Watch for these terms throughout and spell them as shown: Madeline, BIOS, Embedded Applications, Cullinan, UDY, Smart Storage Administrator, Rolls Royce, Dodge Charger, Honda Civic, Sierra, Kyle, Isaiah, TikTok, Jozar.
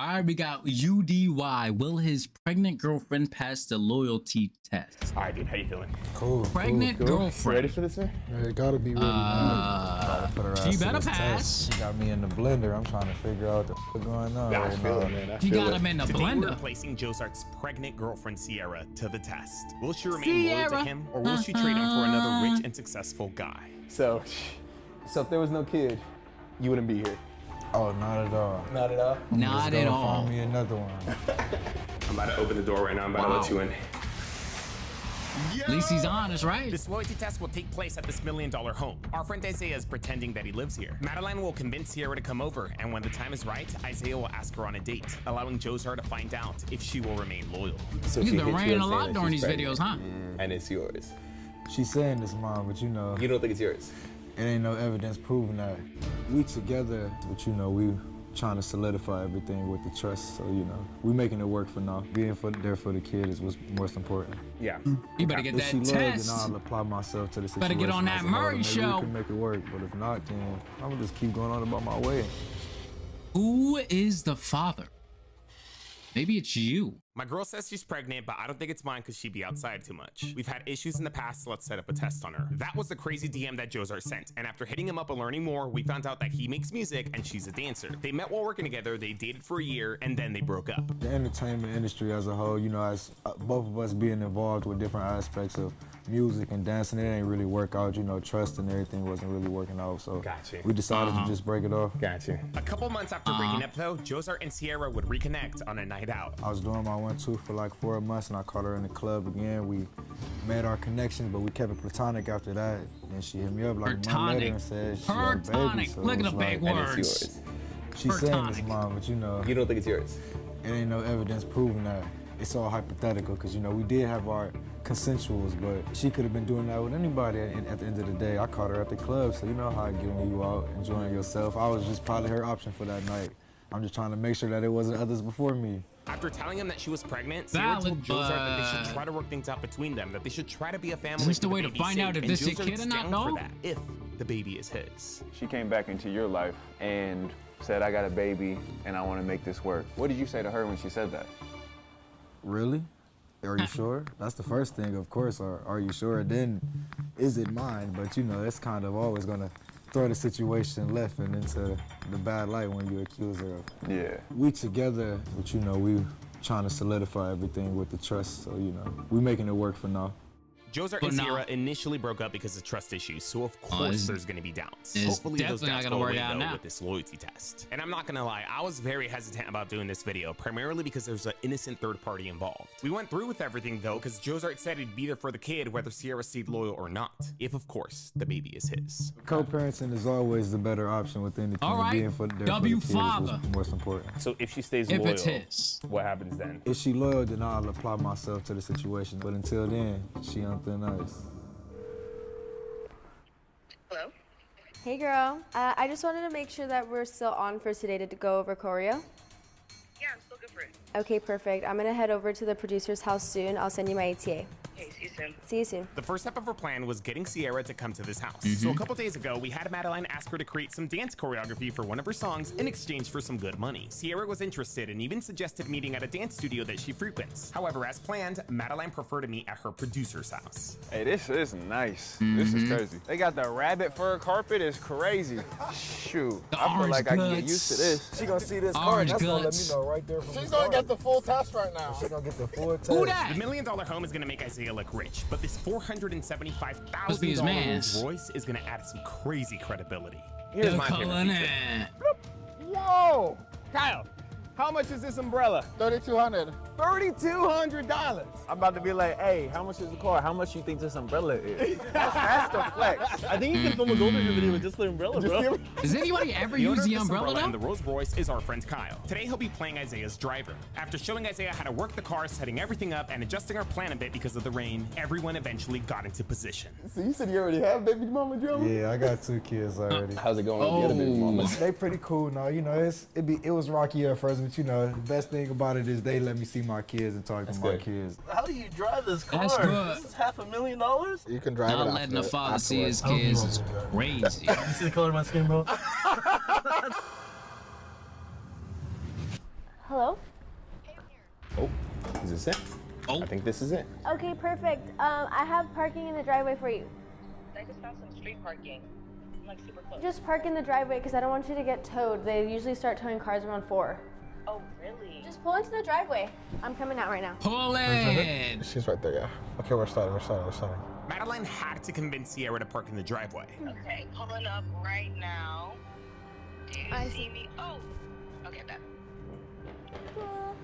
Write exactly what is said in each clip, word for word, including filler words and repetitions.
Alright, we got U D Y. Will his pregnant girlfriend pass the loyalty test? Alright, dude, how you feeling? Cool. Pregnant cool, cool. girlfriend. Ready for this thing? It gotta be really uh, good. She better pass. Test. She got me in the blender. I'm trying to figure out what the f going on. Yeah, I feel it, man. I she feel got it. him in the Today blender. We're replacing Jozar's pregnant girlfriend Sierra to the test. Will she remain Sierra. loyal to him, or will uh -huh. she trade him for another rich and successful guy? So, so if there was no kid, you wouldn't be here. Oh, not at all. Not at all? Not at all. Find me another one. I'm about to open the door right now. I'm about wow. to let you in. Yo! At least he's honest, right? This loyalty test will take place at this million dollar home. Our friend Isaiah is pretending that he lives here. Madeline will convince Sierra to come over, and when the time is right, Isaiah will ask her on a date, allowing Jozar to find out if she will remain loyal. So You've been raining a lot during these pregnant. videos, huh? Yeah. And it's yours. She's saying this, Mom, but you know. You don't think it's yours? It ain't no evidence proving that. We together, but you know, we trying to solidify everything with the trust, so you know, we making it work for now. Being for, there for the kid is what's most important. Yeah. You better get if that she test. Loves, then I'll apply myself to the situation. Better get on that Murray maybe show. We can make it work, but if not, then I'm gonna just keep going on about my way. Who is the father? Maybe it's you. My girl says she's pregnant, but I don't think it's mine because she'd be outside too much. We've had issues in the past, so let's set up a test on her. That was the crazy D M that Jozar sent, and after hitting him up and learning more, we found out that he makes music and she's a dancer. They met while working together, they dated for a year, and then they broke up. The entertainment industry as a whole, you know, as both of us being involved with different aspects of music and dancing, it ain't really work out, you know, trust and everything wasn't really working out, so gotcha. we decided uh-huh. to just break it off. Gotcha. A couple months after uh-huh. breaking up though, Jozar and Sierra would reconnect on a night out. I was doing my went to for like four months and I caught her in the club again. We made our connection, but we kept it platonic after that. And she hit me up like a month later and said she had a baby. So look at the big words. She's saying it's mine, but you know. You don't think it's yours? It ain't no evidence proving that. It's all hypothetical because, you know, we did have our consensuals, but she could have been doing that with anybody. And at the end of the day, I caught her at the club, so you know how I get when you out enjoying yourself. I was just probably her option for that night. I'm just trying to make sure that it wasn't others before me. After telling him that she was pregnant, Sierra told Jozar that they should try to work things out between them, that they should try to be a family. Is this the way to find out if this is a kid or not? No. If the baby is his. She came back into your life and said, I got a baby and I want to make this work. What did you say to her when she said that? Really? Are you sure? That's the first thing, of course. Are, are you sure? Then, is it mine? But you know, it's kind of always going to throw the situation left and into the bad light when you accuse her of. Yeah. We together, but you know, we trying to solidify everything with the trust, so you know, we making it work for now. Jozar and Sierra initially broke up because of trust issues, so of course there's gonna be downs. Hopefully those downs go away though with this loyalty test. And I'm not gonna lie, I was very hesitant about doing this video, primarily because there's an innocent third party involved. We went through with everything though, because Jozar said he'd be there for the kid, whether Sierra stayed loyal or not, if of course the baby is his. Co-parenting is always the better option with anything. All right, being for their W father. Most important. So if she stays loyal, if it's his, what happens then? If she loyal, then I'll apply myself to the situation. But until then, she un Nice. Hello? Hey girl, uh, I just wanted to make sure that we're still on for today to go over choreo. Yeah, I'm still good for it. Okay, perfect. I'm gonna head over to the producer's house soon. I'll send you my A T A. Okay, see you soon. See you soon. The first step of her plan was getting Sierra to come to this house. Mm-hmm. So a couple days ago, we had Madeline ask her to create some dance choreography for one of her songs in exchange for some good money. Sierra was interested and even suggested meeting at a dance studio that she frequents. However, as planned, Madeline preferred to meet at her producer's house. Hey, this is nice. Mm-hmm. This is crazy. They got the rabbit fur carpet. It's crazy. Shoot. The I feel like guts. I can get used to this. She gonna see this card. That's gonna let me know right there from She's the gonna get the full test right now. She's gonna get the full test. Who that? The million dollar home is gonna make Isaiah look rich, but this four hundred seventy-five thousand dollar Rolls Royce is gonna add some crazy credibility. Here's the my favorite. Whoa! Kyle, how much is this umbrella? thirty-two hundred dollars. thirty-two hundred dollars. I'm about to be like, hey, how much is the car? How much do you think this umbrella is? That's, that's the flex. I think you can film a golden video with just the umbrella, bro. Does anybody ever the use the umbrella, umbrella now? The Rolls Royce is our friend Kyle. Today, he'll be playing Isaiah's driver. After showing Isaiah how to work the car, setting everything up, and adjusting our plan a bit because of the rain, everyone eventually got into position. So you said you already have baby mama drama? Yeah, I got two kids already. How's it going oh. with the other baby mamas? They pretty cool now. You know, it's, it, be, it was rocky at first, but you know, the best thing about it is they let me see my kids and talk That's to my good. kids. How do you drive this car? That's good. This is half a million dollars? You can drive Not it. Not letting the father see his kids is crazy. You see the color of my skin, bro? Hello? Oh, is this it? Oh. I think this is it. Okay, perfect. Um, I have parking in the driveway for you. I just found some street parking. I'm like super close. Just park in the driveway because I don't want you to get towed. They usually start towing cars around four. Oh, really? Just pull into the driveway. I'm coming out right now. Pull in! She's right there, yeah. Okay, we're starting, we're starting, we're starting. Madeline had to convince Sierra to park in the driveway. Okay, pulling up right now. Do you I see, see me? Oh! Okay, that. Cool.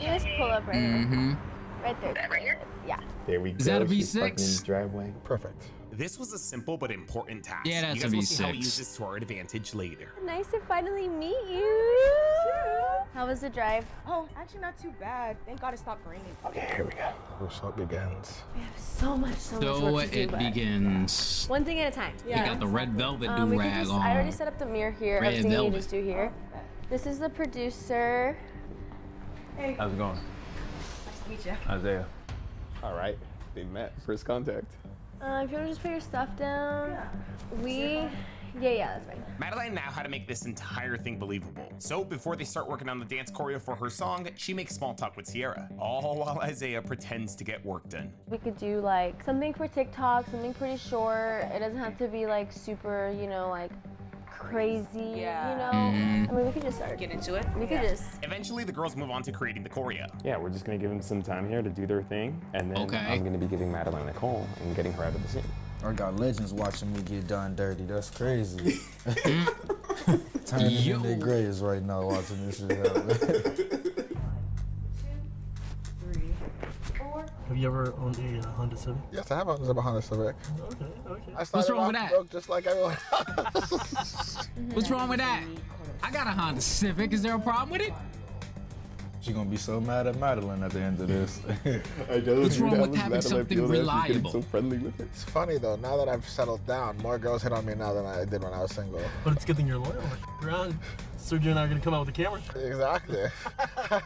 Yeah. Let's pull up right mm-hmm. now. Right there. Is that right here? Yeah. There we go. Is that a V six? Driveway. Perfect. This was a simple but important task. Yeah, that's a V six. You guys will see how we use this to our advantage later. Nice to finally meet you. Sure. How was the drive? Oh, actually not too bad. Thank God it stopped raining. Okay, here we go. We'll so it begins. We have so much, so, so much work to do, it begins. One thing at a time. Yeah. We got the red velvet um, do rag on. I already set up the mirror here. Red I was thinking velvet. You just do here. Oh, this is the producer. Hey. How's it going? Isaiah. All right, they met. First contact. Uh, if you want to just put your stuff down, yeah. we, yeah, yeah, that's fine. Madeline now had to make this entire thing believable. So before they start working on the dance choreo for her song, she makes small talk with Sierra, all while Isaiah pretends to get work done. We could do like something for TikTok, something pretty short. It doesn't have to be like super, you know, like crazy, yeah. you know? Mm-hmm. I mean, we could just start. Get into it. We yeah. could just. Eventually, the girls move on to creating the choreo. Yeah, we're just gonna give them some time here to do their thing, and then okay. I'm gonna be giving Madeline a call and getting her out of the scene. I got legends watching me get done dirty. That's crazy. Turning into greatest right now watching this shit happen. Have you ever owned a uh, Honda Civic? Yes, I have owned a Honda Civic. Okay, okay. I What's wrong with that? Just like everyone. What's wrong with that? I got a Honda Civic. Is there a problem with it? She's gonna be so mad at Madeline at the end of this. I know What's wrong with having something reliable? So friendly with it. It's funny though. Now that I've settled down, more girls hit on me now than I did when I was single. But it's a good thing you're loyal. Around. Sergio and I are gonna come out with a camera. Exactly. I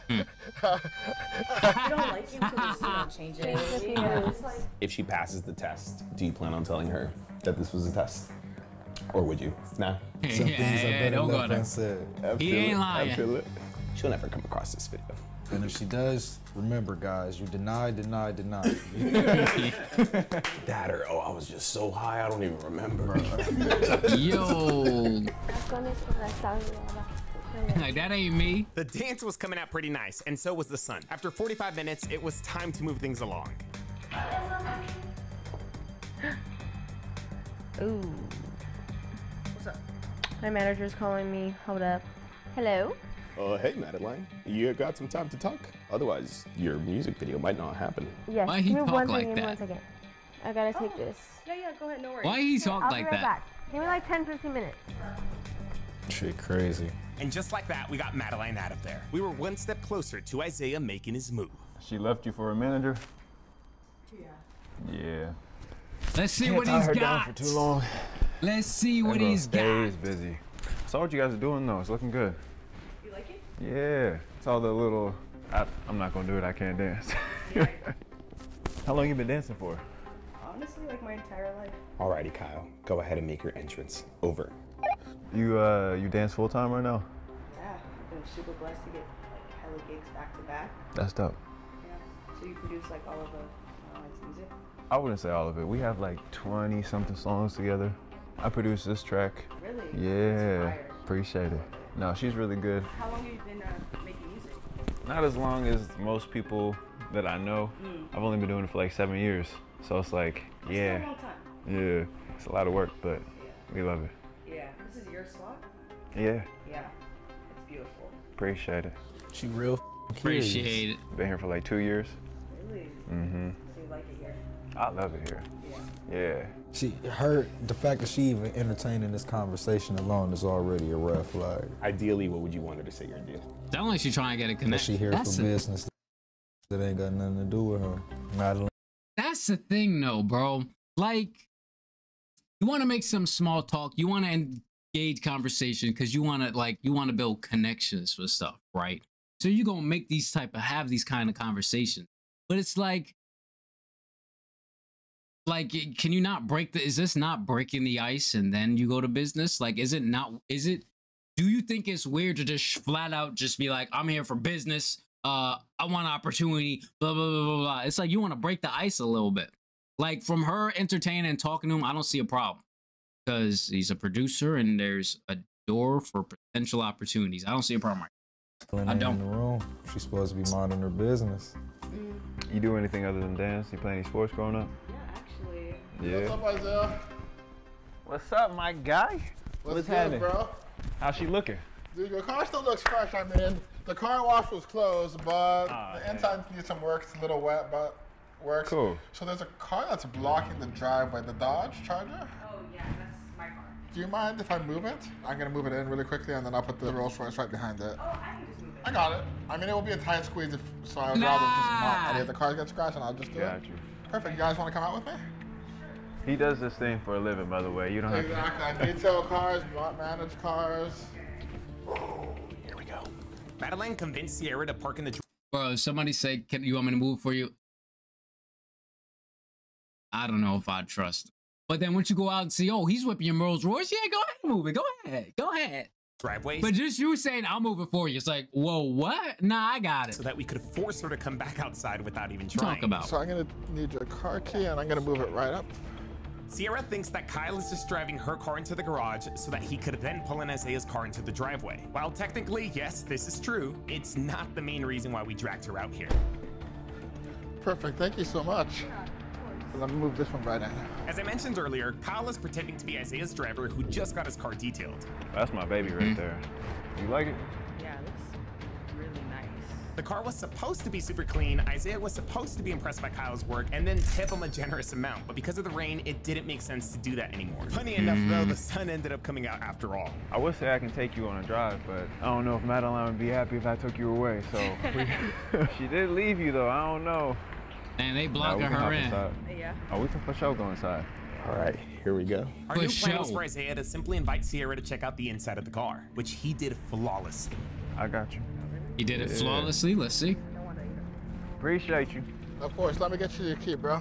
don't like you because you don't change it. If she passes the test, do you plan on telling her that this was a test? Or would you? Nah. Some yeah, things yeah, yeah, don't go there. He ain't lying. She'll never come across this video. And if she does, remember guys, you deny, deny, deny. That or, oh, I was just so high, I don't even remember. Yo. Like, that ain't me. The dance was coming out pretty nice, and so was the sun. After forty-five minutes, it was time to move things along. Ooh. What's up? My manager's calling me. Hold up. Hello? Oh, uh, hey, Madeline. You got some time to talk? Otherwise, your music video might not happen. Yes. Why he talk one like thing, that? One second. I gotta take oh. this. Yeah, yeah, go ahead, no worries. Why he okay, talk I'll like be right that? Back. Give me like ten, fifteen minutes. Shit crazy. And just like that, we got Madeline out of there. We were one step closer to Isaiah making his move. She left you for a manager? Yeah. Yeah. Let's see Can't what he's got. Down for too long. Let's see what he's got. He's busy. I saw what you guys are doing though. It's looking good. Yeah, it's all the little, I, I'm not gonna do it, I can't dance. How long you been dancing for? Honestly, like my entire life. Alrighty, Kyle, go ahead and make your entrance. Over. You uh, you dance full time right now? Yeah, I've been super blessed to get like hella gigs back to back. That's dope. Yeah, so you produce like all of the uh, music? I wouldn't say all of it. We have like twenty something songs together. I produced this track. Really? Yeah, appreciate it. No, she's really good. How long have you been uh, making music? Not as long as most people that I know. Mm. I've only been doing it for like seven years. So it's like, That's yeah. It's a long time. Yeah, it's a lot of work, but yeah. we love it. Yeah, this is your spot? Yeah. Yeah, it's beautiful. Appreciate it. She real Appreciate curious. it. Been here for like two years. Really? Mm-hmm. So you like it here? I love it here. Yeah. Yeah. She, her, the fact that she even entertaining this conversation alone is already a red flag. Ideally, what would you want her to say your deal? Not only is she trying to get a connection. She here That's for a... business that ain't got nothing to do with her. Not That's the thing, though, bro. Like, you want to make some small talk. You want to engage conversation because you want to, like, you want to build connections for stuff, right? So you're going to make these type of, have these kind of conversations. But it's like, Like, can you not break the, is this not breaking the ice and then you go to business? Like, is it not, is it, do you think it's weird to just flat out just be like, I'm here for business, uh, I want an opportunity, blah, blah, blah, blah, blah. It's like you want to break the ice a little bit. Like, from her entertaining and talking to him, I don't see a problem. Because he's a producer and there's a door for potential opportunities. I don't see a problem right now. I don't. In the room. She's supposed to be minding her business. Mm. You do anything other than dance? You play any sports growing up? Yeah, actually. Yeah. What's up, Isaiah? What's up, my guy? What's, What's happening, bro? How's she looking? Dude, your car still looks fresh. I mean, the car wash was closed, but oh, the inside needs some work. It's a little wet, but works. Cool. So there's a car that's blocking the driveway, the Dodge Charger. Oh yeah, that's my car. Do you mind if I move it? I'm gonna move it in really quickly, and then I'll put the Rolls Royce right behind it. Oh, I can just move it. I got it. I mean, it will be a tight squeeze, if, so I'd nah. rather just not. And if the car gets scratched, and I'll just do got it. Got you. Perfect. You guys want to come out with me? He does this thing for a living, by the way. You don't exactly. have to. Exactly. I detail cars, not manage cars. Here we go. Madeline convinced Sierra to park in the. Bro, somebody said, "Can you want me to move for you?" I don't know if I trust him. But then once you go out and see, oh, he's whipping your Rolls Royce, yeah, go ahead and move it. Go ahead. Go ahead. Driveway. But just you saying, I'll move it for you. It's like, whoa, what? Nah, I got it. So that we could force her to come back outside without even trying. Talk about. So I'm going to need your car key, and I'm going to move it right up. Sierra thinks that Kyle is just driving her car into the garage so that he could then pull in Isaiah's car into the driveway. While technically, yes, this is true, it's not the main reason why we dragged her out here. Perfect. Thank you so much. Let me move this one right in. As I mentioned earlier, Kyle is pretending to be Isaiah's driver who just got his car detailed. That's my baby right there. You like it? Yeah, it looks really nice. The car was supposed to be super clean, Isaiah was supposed to be impressed by Kyle's work, and then tip him a generous amount, but because of the rain, it didn't make sense to do that anymore. Funny enough though, the sun ended up coming out after all. I would say I can take you on a drive, but I don't know if Madeline would be happy if I took you away, so... She did leave you though, I don't know. And they blocking nah, her in. Inside. Yeah. Oh, we can for sure go inside. All right, here we go. Our for new plan was for Isaiah to simply invite Sierra to check out the inside of the car, which he did flawlessly. I got you. He did yeah. it flawlessly. Let's see. Appreciate you. Of course. Let me get you your key, bro.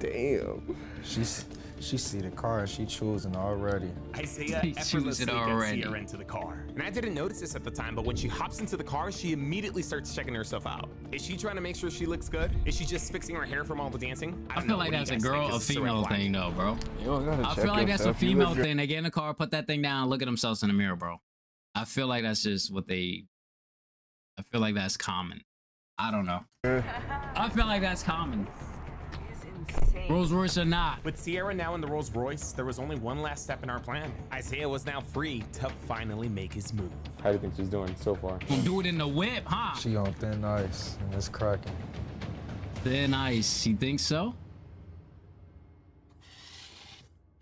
Damn. She's she see the car. She choosing already. Isaiah effortlessly gets Sierra into the car. And I didn't notice this at the time, but when she hops into the car, she immediately starts checking herself out. Is she trying to make sure she looks good? Is she just fixing her hair from all the dancing? I, don't I feel know. like what that's a girl, a female thing though, bro. You don't gotta I feel like yourself. that's a female thing. They get in the car, put that thing down, look at themselves in the mirror, bro. I feel like that's just what they, I feel like that's common. I don't know. I feel like that's common. Rolls Royce or not. With Sierra now in the Rolls Royce, there was only one last step in our plan. Isaiah was now free to finally make his move. How do you think she's doing so far? We'll do it in the whip, huh? She on thin ice, and it's cracking. Thin ice, you think so?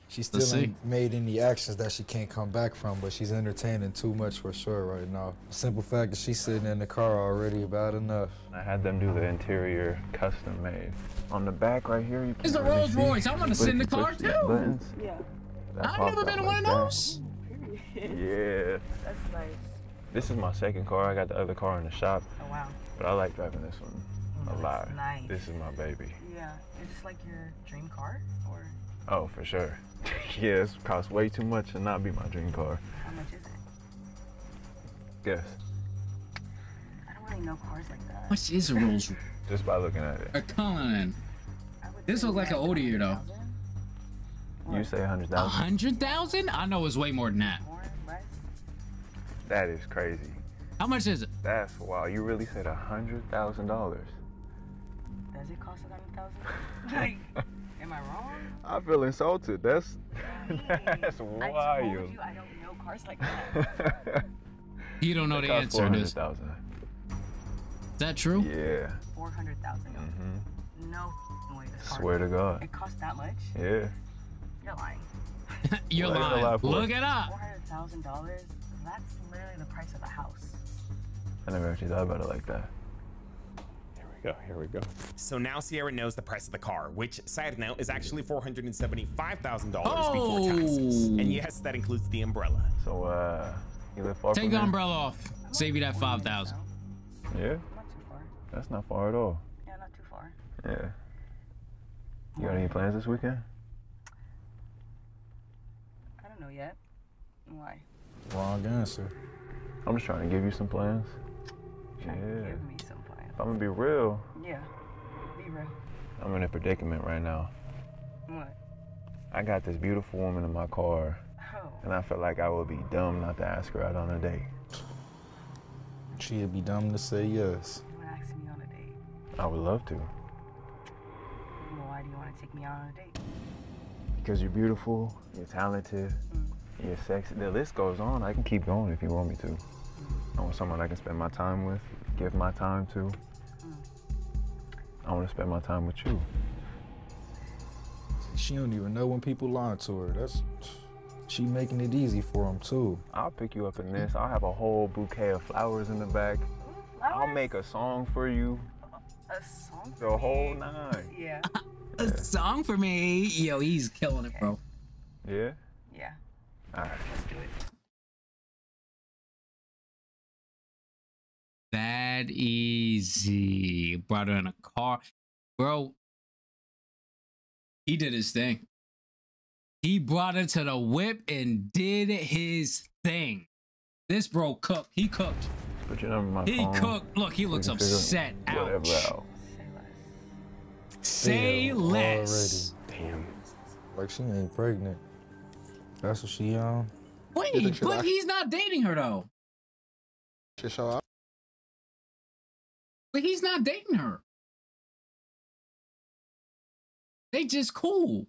She still ain't made any actions that she can't come back from, but she's entertaining too much for sure right now. Simple fact that she's sitting in the car already about enough. I had them do the interior custom made. On the back right here, you can It's the really Rolls Royce. I want to sit in the car too. Buttons, yeah. I've never been in one of those. Yeah. That's nice. This is my second car. I got the other car in the shop. Oh, wow. But I like driving this one oh, a lot. Nice. This is my baby. Yeah. Is this like your dream car? or? Oh, for sure. Yeah, it's cost way too much to not be my dream car. How much is it? Guess. I don't really know cars like that. What is a Rolls Royce? Just by looking at it. A Cullinan. This looks like an older year though. What? You say one hundred thousand. one hundred thousand? I know it's way more than that. More, less? That is crazy. How much is it? That's wow. You really said one hundred thousand dollars. Does it cost one hundred thousand dollars? Like. Am I wrong? I feel insulted. That's that's wild. I told you I don't know cars like that. You don't know the answer, dude. Is that true? Yeah. Four hundred thousand. Mm-hmm. No way. Swear to God. It costs that much? Yeah. You're lying. You're lying. Look it up. Four hundred thousand dollars. That's literally the price of a house. I never actually thought about it like that. Go, here we go. So now Sierra knows the price of the car, which, side note, is actually four hundred seventy-five thousand dollars oh. before taxes. And yes, that includes the umbrella. So, uh, you live far Take from the there? umbrella off. I'm Save you that five thousand dollars. Yeah? Not too far. That's not far at all. Yeah, not too far. Yeah. You got any plans this weekend? I don't know yet. Why? Wrong answer. I'm just trying to give you some plans. Trying yeah. to give me some plans. If I'm gonna be real. Yeah. Be real. I'm in a predicament right now. What? I got this beautiful woman in my car. Oh. And I feel like I would be dumb not to ask her out on a date. She'd be dumb to say yes. You would ask me on a date? I would love to. Well, why do you want to take me out on a date? Because you're beautiful, you're talented, mm. you're sexy. The list goes on. I can keep going if you want me to. Mm. I want someone I can spend my time with, give my time to. Mm. I want to spend my time with you. She don't even know when people lie to her. That's she making it easy for them too. I'll pick you up in this. I'll have a whole bouquet of flowers in the back. Flowers? I'll make a song for you. A song for the me? Whole nine. Yeah. A yeah. song for me. Yo, he's killing okay. it, bro. Yeah? Yeah. All right. Let's do it. That easy. Brought her in a car. Bro, he did his thing. He brought her to the whip and did his thing. This bro cooked. He cooked. Put your number in my he phone. cooked. Look, he looks upset. Ouch. Out. Say Damn, less. Already. Damn. Like she ain't pregnant. That's what she um. Wait, but I... he's not dating her though. She show up. But he's not dating her. They just cool.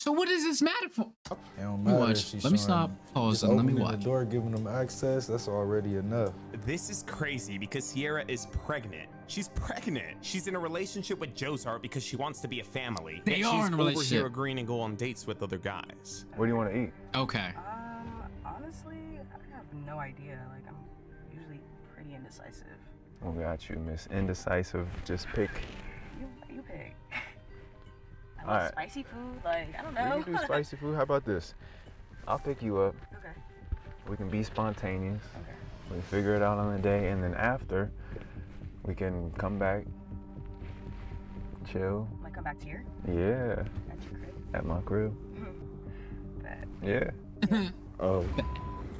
So what does this matter for? It don't matter if she's let me stop, pause, and let me watch. The door, giving them access, that's already enough. This is crazy because Sierra is pregnant. She's pregnant. She's in a relationship with Jozar because she wants to be a family. They and are she's in a relationship. She's over here agreeing to go on dates with other guys. What do you want to eat? Okay. Um, honestly, I have no idea. Like, I'm usually pretty indecisive. Oh, got you, Miss Indecisive. Just pick. You, you pick. All right. Spicy food, like, I don't know. We can do spicy food. How about this? I'll pick you up. Okay. We can be spontaneous. Okay. We can figure it out on the day, and then after, we can come back, chill. Like, come back to here? Yeah. At your crib? At my crib. Bad. Yeah. yeah. Oh.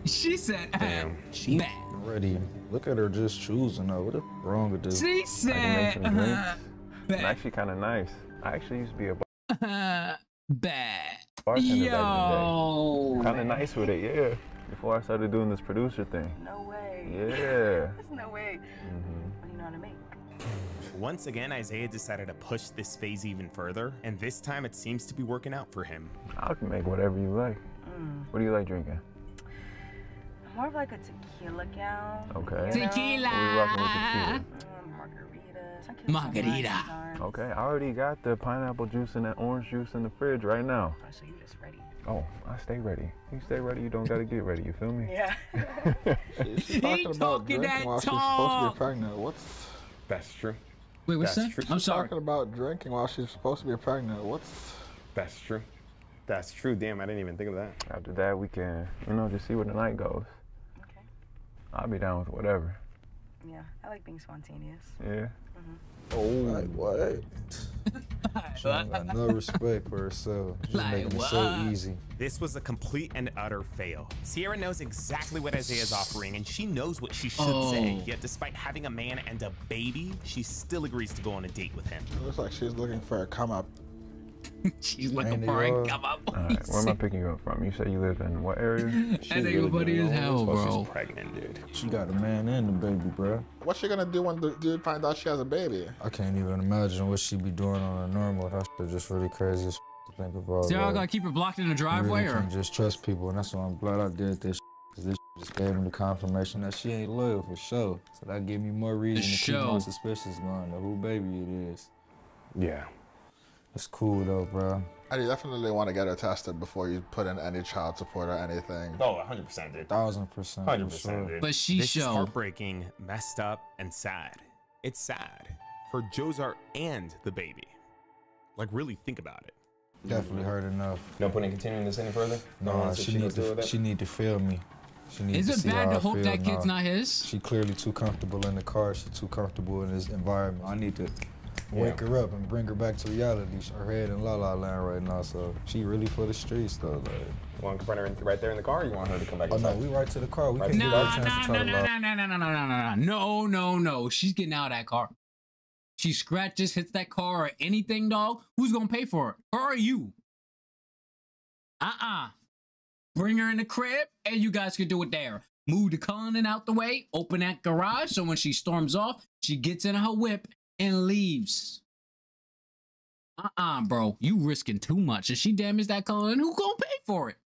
She said, damn. She bad. Already. Look at her just choosing. Though. What the f wrong with this? She said, uh -huh. It's actually kind of nice. I actually used to be a bar Uh, bad. Bartender Yo, kind of nice with it, yeah. Before I started doing this producer thing. No way. Yeah. There's no way. Mm-hmm. What do you know how to make? Once again, Isaiah decided to push this phase even further, and this time it seems to be working out for him. I can make whatever you like. Mm. What do you like drinking? I'm more of like a tequila gal. Okay. Tequila. What are you rocking with tequila? Mm, margarita. Margarita. Okay, I already got the pineapple juice and that orange juice in the fridge right now. Oh, so you just ready? Oh, I stay ready. You stay ready, you don't gotta get ready, you feel me? Yeah. She's talking about talking drinking while talk. she's supposed to be pregnant. What's... That's true. Wait, what's That's that? True. I'm she's sorry. talking about drinking while she's supposed to be pregnant. What's... That's true. That's true, damn, I didn't even think of that. After that, we can, you know, just see where the night goes. Okay. I'll be down with whatever. Yeah, I like being spontaneous. Yeah. Mm-hmm. Oh, like what? She don't got no respect for herself. Just like making what? it so easy. This was a complete and utter fail. Sierra knows exactly what Isaiah's offering, and she knows what she should oh. say. Yet, despite having a man and a baby, she still agrees to go on a date with him. It looks like she's looking for a come up. She's looking for a come up. All right, where am I picking you up from? You said you live in what area? That nigga buddy is hell, bro. She's pregnant, dude. She got a man and a baby, bro. What's she gonna do when the dude finds out she has a baby? I can't even imagine what she be doing on a normal. That's just really crazy as f to think about. See, I gotta keep her blocked in the driveway, or? You can't just trust people, and that's why I'm glad I did this. Cause this just gave me the confirmation that she ain't loyal for sure. So that gave me more reason to keep my suspicions going of who baby it is. Yeah. It's cool though, bro. I definitely want to get her tested before you put in any child support or anything. Oh, one hundred percent, dude. one thousand percent. one hundred percent, dude. But she showed. This is heartbreaking, messed up, and sad. It's sad for Jozar and the baby. Like, really think about it. Definitely hurt enough. No point in continuing this any further? No, no she, she, need to, she need to feel me. She needs is to it bad to hope that kid's now. not his? She clearly too comfortable in the car. She's too comfortable in this environment. I need to wake yeah. her up and bring her back to reality. Her head in La La Land right now, so she really for the streets though. Like, you want to bring her in, right there in the car, or you want her to come back? Oh inside? No, we right to the car. We right can't no, get no, chance no, to no, no, no, no, no, no, no, no, no, no, no, no. She's getting out of that car. She scratches, hits that car or anything, dog. Who's gonna pay for it? Her or you? Uh-uh. Bring her in the crib, and you guys can do it there. Move the Cullinan out the way, open that garage, so when she storms off, she gets in her whip and leaves. Uh-uh, bro. You risking too much. If she damages that Cullinan, who gonna pay for it?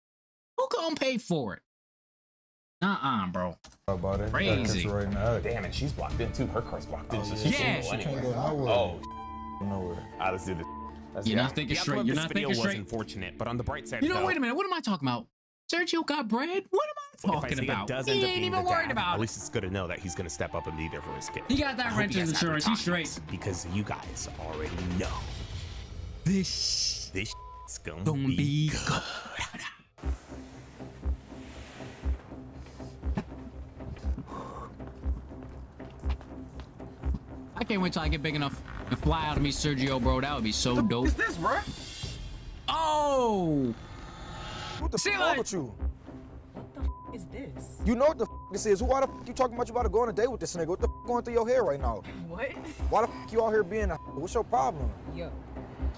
Who gonna pay for it? Uh-uh, bro. About it. Crazy. Right now. Damn it, she's blocked in, too. Her car's blocked in. Oh, so she yeah, she can't go nowhere. Oh, nowhere. Ah, let's do this. That's You're not thinking straight. You're not thinking straight. Unfortunate, but on the bright side, you know, wait a minute. What am I talking about? Sergio got bread? What am I talking about? He ain't even worried about it. At least it's good to know that he's going to step up and be there for his kid. He got that renter's insurance. He's straight. Because you guys already know. This this shit's going to be good. I can't wait till I get big enough to fly out of me, Sergio, bro. That would be so dope. What is this, bro? Oh! What the fuck like, with you? What the fuck is this? You know what the fuck this is. Why the fuck you talking about you about to go on a date with this nigga? What the fuck going through your hair right now? What? Why the fuck you out here being a what's your problem? Yo,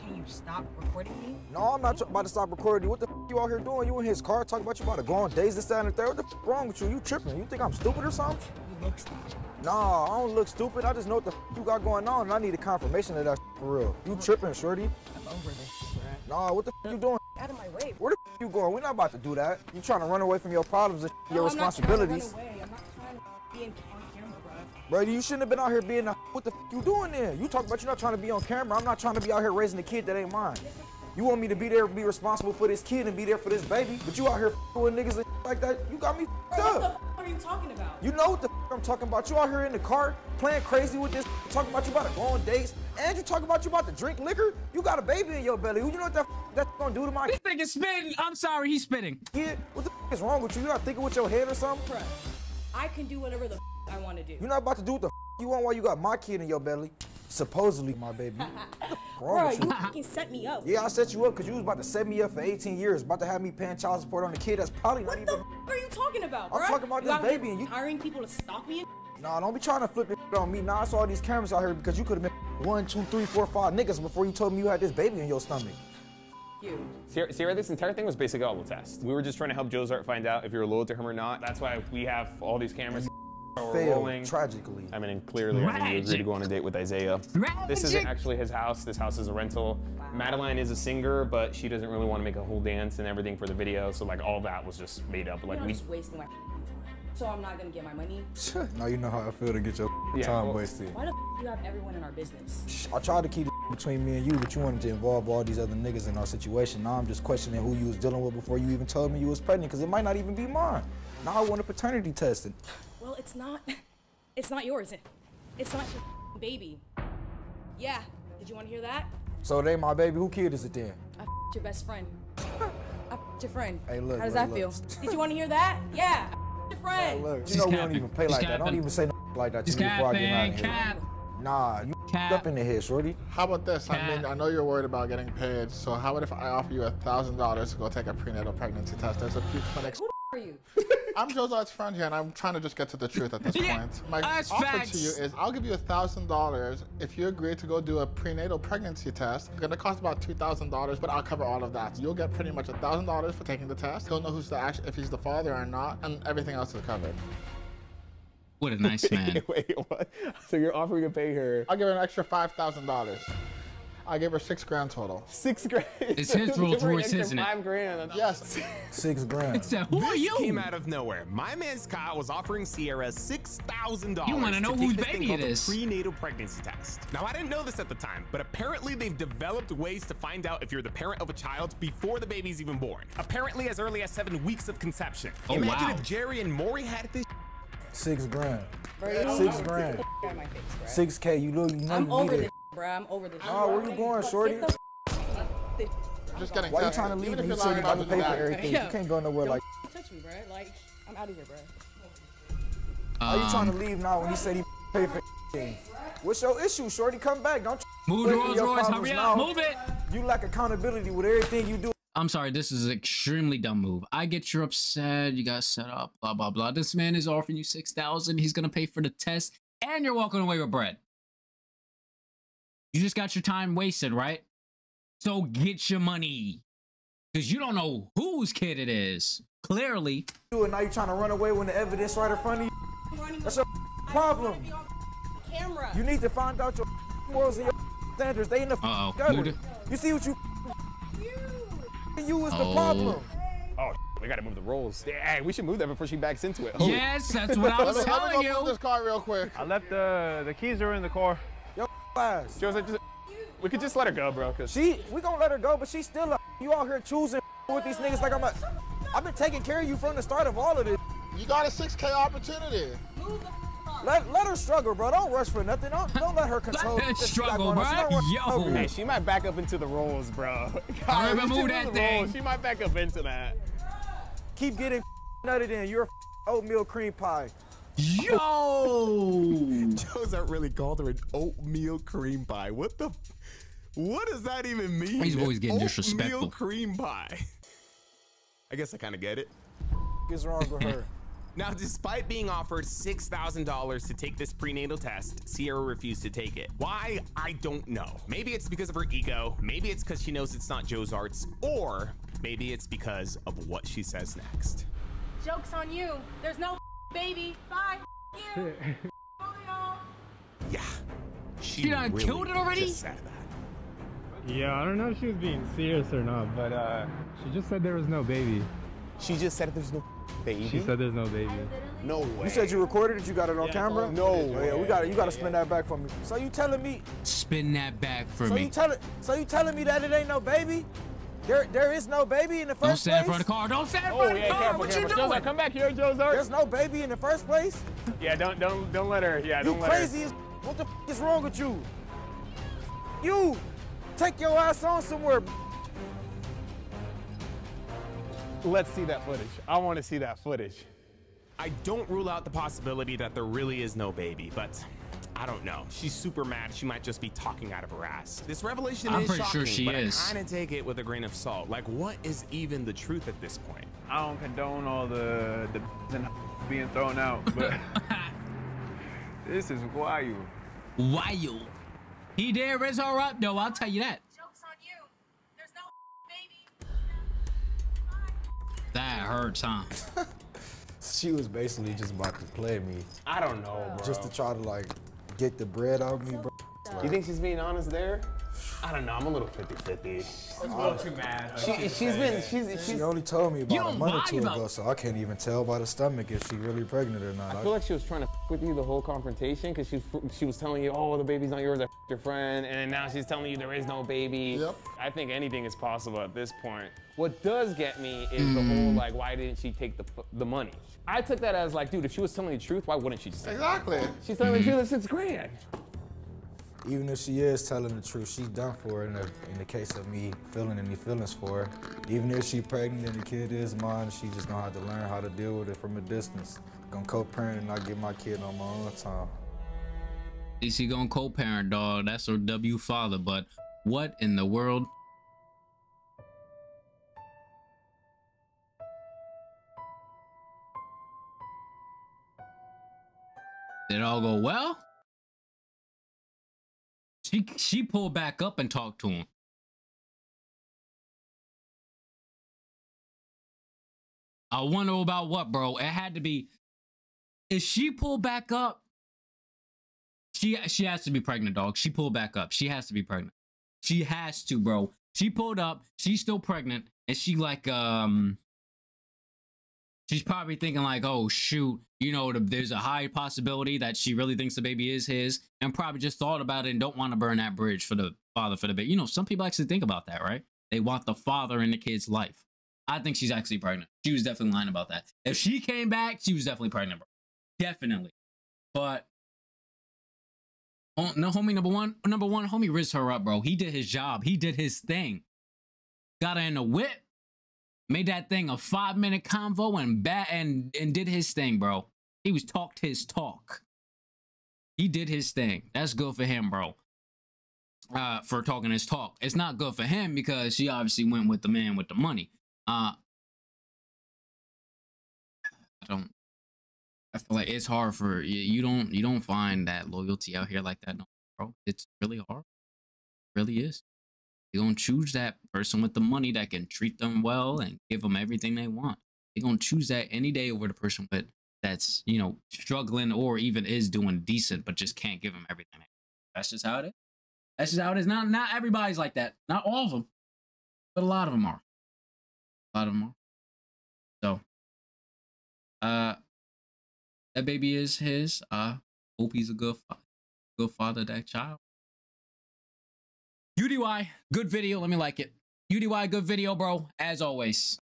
can you stop recording me? No, I'm not about to stop recording you. What the fuck you out here doing? You in his car talking about you about to go on dates, this, that, and the third. What the fuck wrong with you? You tripping. You think I'm stupid or something? You look stupid. Nah, I don't look stupid. I just know what the fuck you got going on, and I need a confirmation of that for real. You tripping, shorty. I'm over this, bro. Nah, what the fuck you doing? Out of my way. Where the fuck you going? We're not about to do that. You trying to run away from your problems and no, your I'm responsibilities. Not I'm not trying to be in camera, bro. Bro, you shouldn't have been out here being a what the fuck you doing there? You talk about you not trying to be on camera. I'm not trying to be out here raising a kid that ain't mine. You want me to be there, be responsible for this kid and be there for this baby, but you out here doing niggas and like that. You got me fucked up. What are you talking about? You know what the fuck I'm talking about. You out here in the car playing crazy with this, talking about you about to go on dates, and you talking about you about to drink liquor. You got a baby in your belly. You know what that that's gonna do to my kid? This nigga's spitting. I'm sorry, he's spitting. Kid, what the fuck is wrong with you? You not thinking with your head or something? Bruh, I can do whatever the fuck I want to do. You're not about to do what the fuck you want while you got my kid in your belly. Supposedly my baby. What the fuck wrong bro, with you? You fucking set me up. Yeah, I set you up because you was about to set me up for eighteen years, about to have me paying child support on a kid that's probably what not even. What the f are you talking about, bro? I'm talking about you this baby and you hiring people to stalk me. And nah, don't be trying to flip this on me. Nah, I saw all these cameras out here because you could have been one, two, three, four, five niggas before you told me you had this baby in your stomach. You. Sierra, Sierra, this entire thing was basically all a test. We were just trying to help Jozar find out if you were loyal to him or not. That's why we have all these cameras. Failed, tragically. I mean, and clearly, I mean, you agreed to go on a date with Isaiah. Tragic. This isn't actually his house. This house is a rental. Wow. Madeline is a singer, but she doesn't really want to make a whole dance and everything for the video. So, like, all that was just made up. Like, we just wasting my time. So I'm not gonna get my money. Now you know how I feel to get your yeah, time well, wasted. Why the f you have everyone in our business? I tried to keep it between me and you, but you wanted to involve all these other niggas in our situation. Now I'm just questioning who you was dealing with before you even told me you was pregnant, because it might not even be mine. Now I want a paternity tested. Well, it's not, it's not yours. It's not your baby. Yeah, did you want to hear that? So it ain't my baby. Who kid is it then? I f***ed your best friend. I f***ed your friend. Hey, look. How does look, that look. feel? Did you want to hear that? Yeah, I f***ed your friend. Hey, look, you know we don't even play like that. I don't even say no like that to me before I get out of here. Nah, you Cap. up in the head, shorty. How about this? Cap. I mean, I know you're worried about getting paid, so how about if I offer you a thousand dollars to go take a prenatal pregnancy test? There's a few clinics. Who the f*** are you? I'm Jozar's friend here, and I'm trying to just get to the truth at this yeah, point. My offer facts. to you is I'll give you one thousand dollars if you agree to go do a prenatal pregnancy test. It's going to cost about two thousand dollars, but I'll cover all of that. You'll get pretty much one thousand dollars for taking the test. He'll know who's the actual, if he's the father or not, and everything else is covered. What a nice man. Wait, what? So you're offering to pay her? I'll give her an extra five thousand dollars. I gave her six grand total. Six grand. It's his Rolls Royce, isn't it? Five grand. Yes. Six grand. It's a, who this are you? Came out of nowhere. My man's Kyle was offering Sierra six thousand dollars. You want to know whose baby it is? Prenatal pregnancy test. Now I didn't know this at the time, but apparently they've developed ways to find out if you're the parent of a child before the baby's even born. Apparently as early as seven weeks of conception. Oh, imagine wow. if Jerry and Maury had this. Six grand. Bro, six grand. Six K. You look. You know I'm you over need it. Bro, I'm over this. Oh, where you going, shorty? Just getting Why you trying to leave me? You said you about to pay for everything. You can't go nowhere like. Touch me, bro. Like, I'm out of here, bro. Why you trying to leave now when he said he paid for everything? What's your issue, shorty? Come back. Don't Move Rolls Royce, hurry up, move it. You lack accountability with everything you do. I'm sorry, this is an extremely dumb move. I get you're upset, you got set up, blah, blah, blah. This man is offering you six thousand dollars. He's going to pay for the test, and you're walking away with bread. You just got your time wasted, right? So get your money, because you don't know whose kid it is, clearly. Now you're trying to run away when the evidence right in front of you. That's your problem. Camera. You need to find out your morals and your standards. They in the uh-oh. gutter. You see what you... You is the oh. problem. Oh, we gotta move the rolls. Hey, we should move that before she backs into it. Holy. Yes, that's what I was let telling let me go you. Move this car real quick. I left the the keys are in the car. Yo, ass. Joseph, just, we could just let her go, bro. Cause she, we gonna let her go, but she's still a. You out here choosing with these niggas like I'm a. I've been taking care of you from the start of all of this. You got a six K opportunity. Move the Let, let her struggle, bro. Don't rush for nothing. Don't, don't let her control. Let her struggle, bro. Yo. Hey, she might back up into the rolls, bro. I remember move that thing. Rolls, she might back up into that. Keep getting nutted in. You're a oatmeal cream pie. Yo. Jozar really called her an oatmeal cream pie. What the? What does that even mean? He's always getting oatmeal disrespectful. Oatmeal cream pie. I guess I kind of get it. What's wrong with her? Now, despite being offered six thousand dollars to take this prenatal test, Sierra refused to take it. Why? I don't know. Maybe it's because of her ego. Maybe it's because she knows it's not Jozar's, or maybe it's because of what she says next. Joke's on you. There's no baby. Bye. You. Yeah. She, she done really killed it already? Just said that. Yeah, I don't know if she was being serious or not, but uh, she just said there was no baby. She just said there's no baby. She said there's no baby. No way. You said you recorded it. You got it on yeah, camera. No way. Yeah, we got it. You got to spin yeah. that back for me. So you telling me? Spin that back for so me. You tell it, so you telling me that it ain't no baby? There, there is no baby in the first place. Don't stand in front of the car. Don't stand in front oh, of the yeah, car. Careful, what careful. you doing? Jozar, come back here, Jozar. There's no baby in the first place. Yeah, don't, don't, don't let her. Yeah, you don't let her. You crazy as what the f is wrong with you? You take your ass on somewhere. Let's see that footage. I want to see that footage. I don't rule out the possibility that there really is no baby, but I don't know. She's super mad. She might just be talking out of her ass. This revelation I'm is pretty shocking, sure she but is. I kind of take it with a grain of salt. Like, what is even the truth at this point? I don't condone all the the being thrown out, but this is wild. Wild. He did raise her up, though. I'll tell you that. That hurts, huh? She was basically just about to play me. I don't know, bro. Just to try to, like, get the bread out of me, bro. Like, you think she's being honest there? I don't know. I'm a little fifty fifty. She's a little too mad. Like, she, she's, she's been... She's, she's, she only told me about a month or two ago, so I can't even tell by the stomach if she's really pregnant or not. I feel like she was trying to f with you the whole confrontation, because she, she was telling you, oh, the baby's not yours, I f your friend, and now she's telling you there is no baby. Yep. I think anything is possible at this point. What does get me is the whole, like, why didn't she take the the money? I took that as, like, dude, if she was telling the truth, why wouldn't she just take Exactly. It? She's telling the truth, it's six grand. Even if she is telling the truth, she's done for in the, in the case of me feeling any feelings for her. Even if she's pregnant and the kid is mine, she just gonna have to learn how to deal with it from a distance. Gonna co-parent and I get my kid on my own time. Is she gonna co-parent, dog? That's her W father, but what in the world? Did it all go well? She, she pulled back up and talked to him. I wonder about what, bro. It had to be. If she pulled back up, she, she has to be pregnant, dog. She pulled back up. She has to be pregnant. She has to, bro. She pulled up. She's still pregnant. And she like, um, she's probably thinking like, oh, shoot. You know, there's a high possibility that she really thinks the baby is his and probably just thought about it and don't want to burn that bridge for the father for the baby. You know, some people actually think about that, right? They want the father in the kid's life. I think she's actually pregnant. She was definitely lying about that. If she came back, she was definitely pregnant, bro. Definitely. But, oh, no, homie, number one, number one, homie rizzed her up, bro. He did his job. He did his thing. Got her in the whip. Made that thing a five-minute convo and bat and and did his thing, bro. He was talked his talk. He did his thing. That's good for him, bro. uh, for talking his talk. It's not good for him because she obviously went with the man with the money. Uh, I don't. I feel like it's hard for you. You don't. You don't find that loyalty out here like that, no, bro. It's really hard. It really is. They're gonna choose that person with the money that can treat them well and give them everything they want. They're gonna choose that any day over the person with that's, you know, struggling or even is doing decent but just can't give them everything. That's just how it is. That's just how it is. Not not everybody's like that. Not all of them, but a lot of them are. A lot of them are. So, uh, that baby is his. Uh, hope he's a good, fa good father to that child. U D Y, good video. Let me like it. U D Y, good video, bro. As always.